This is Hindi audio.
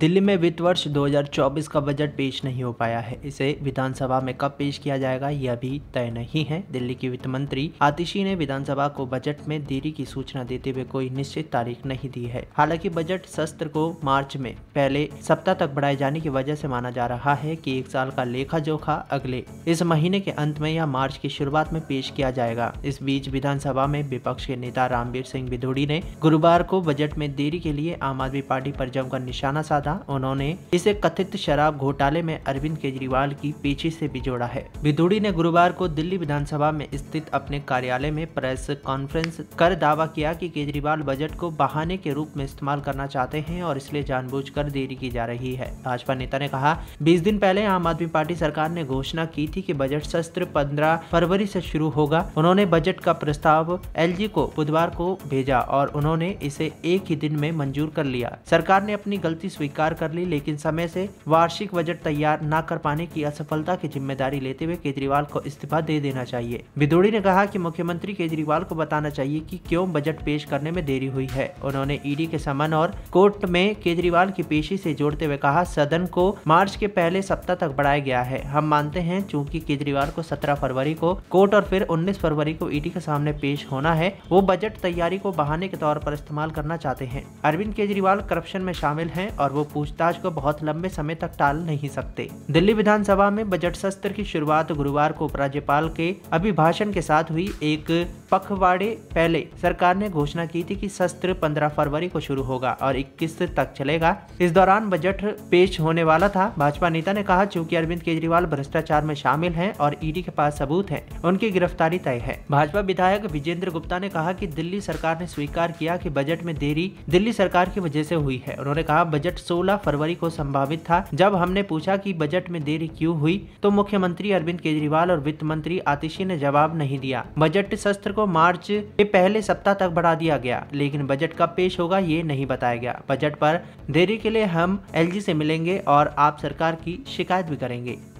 दिल्ली में वित्त वर्ष 2024 का बजट पेश नहीं हो पाया है। इसे विधानसभा में कब पेश किया जाएगा यह भी तय नहीं है। दिल्ली की वित्त मंत्री आतिशी ने विधानसभा को बजट में देरी की सूचना देते हुए कोई निश्चित तारीख नहीं दी है। हालांकि बजट सत्र को मार्च में पहले सप्ताह तक बढ़ाए जाने की वजह से माना जा रहा है कि एक साल का लेखा जोखा अगले इस महीने के अंत में या मार्च की शुरुआत में पेश किया जाएगा। इस बीच विधानसभा में विपक्ष के नेता रामवीर सिंह बिधूड़ी ने गुरुवार को बजट में देरी के लिए आम आदमी पार्टी पर जमकर निशाना साधा। उन्होंने इसे कथित शराब घोटाले में अरविंद केजरीवाल की पेची से भी जोड़ा है। बिधूड़ी ने गुरुवार को दिल्ली विधानसभा में स्थित अपने कार्यालय में प्रेस कॉन्फ्रेंस कर दावा किया कि केजरीवाल बजट को बहाने के रूप में इस्तेमाल करना चाहते हैं और इसलिए जानबूझकर देरी की जा रही है। भाजपा नेता ने कहा, 20 दिन पहले आम आदमी पार्टी सरकार ने घोषणा की थी कि बजट सत्र 15 फरवरी से शुरू होगा। उन्होंने बजट का प्रस्ताव LG को बुधवार को भेजा और उन्होंने इसे एक ही दिन में मंजूर कर लिया। सरकार ने अपनी गलती स्वीकार कर ली, लेकिन समय से वार्षिक बजट तैयार न कर पाने की असफलता की जिम्मेदारी लेते हुए केजरीवाल को इस्तीफा दे देना चाहिए। बिधूड़ी ने कहा कि मुख्यमंत्री केजरीवाल को बताना चाहिए कि क्यों बजट पेश करने में देरी हुई है। उन्होंने ईडी के समन और कोर्ट में केजरीवाल की पेशी से जोड़ते हुए कहा, सदन को मार्च के पहले सप्ताह तक बढ़ाया गया है। हम मानते हैं चूँकि केजरीवाल को 17 फरवरी को कोर्ट और फिर 19 फरवरी को ईडी के सामने पेश होना है, वो बजट तैयारी को बहाने के तौर पर इस्तेमाल करना चाहते हैं। अरविंद केजरीवाल करप्शन में शामिल हैं और वो पूछताछ को बहुत लंबे समय तक टाल नहीं सकते। दिल्ली विधानसभा में बजट सत्र की शुरुआत गुरुवार को उपराज्यपाल के अभिभाषण के साथ हुई। एक पखवाड़े पहले सरकार ने घोषणा की थी कि सत्र 15 फरवरी को शुरू होगा और 21 तक चलेगा। इस दौरान बजट पेश होने वाला था। भाजपा नेता ने कहा, चूंकि अरविंद केजरीवाल भ्रष्टाचार में शामिल हैं और ईडी के पास सबूत हैं, उनकी गिरफ्तारी तय है। भाजपा विधायक विजेंद्र गुप्ता ने कहा कि दिल्ली सरकार ने स्वीकार किया कि बजट में देरी दिल्ली सरकार की वजह से हुई है। उन्होंने कहा, बजट 16 फरवरी को संभावित था। जब हमने पूछा कि बजट में देरी क्यों हुई तो मुख्यमंत्री अरविंद केजरीवाल और वित्त मंत्री आतिशी ने जवाब नहीं दिया। बजट सत्र मार्च के पहले सप्ताह तक बढ़ा दिया गया, लेकिन बजट कब पेश होगा ये नहीं बताया गया। बजट पर देरी के लिए हम LG से मिलेंगे और आप सरकार की शिकायत भी करेंगे।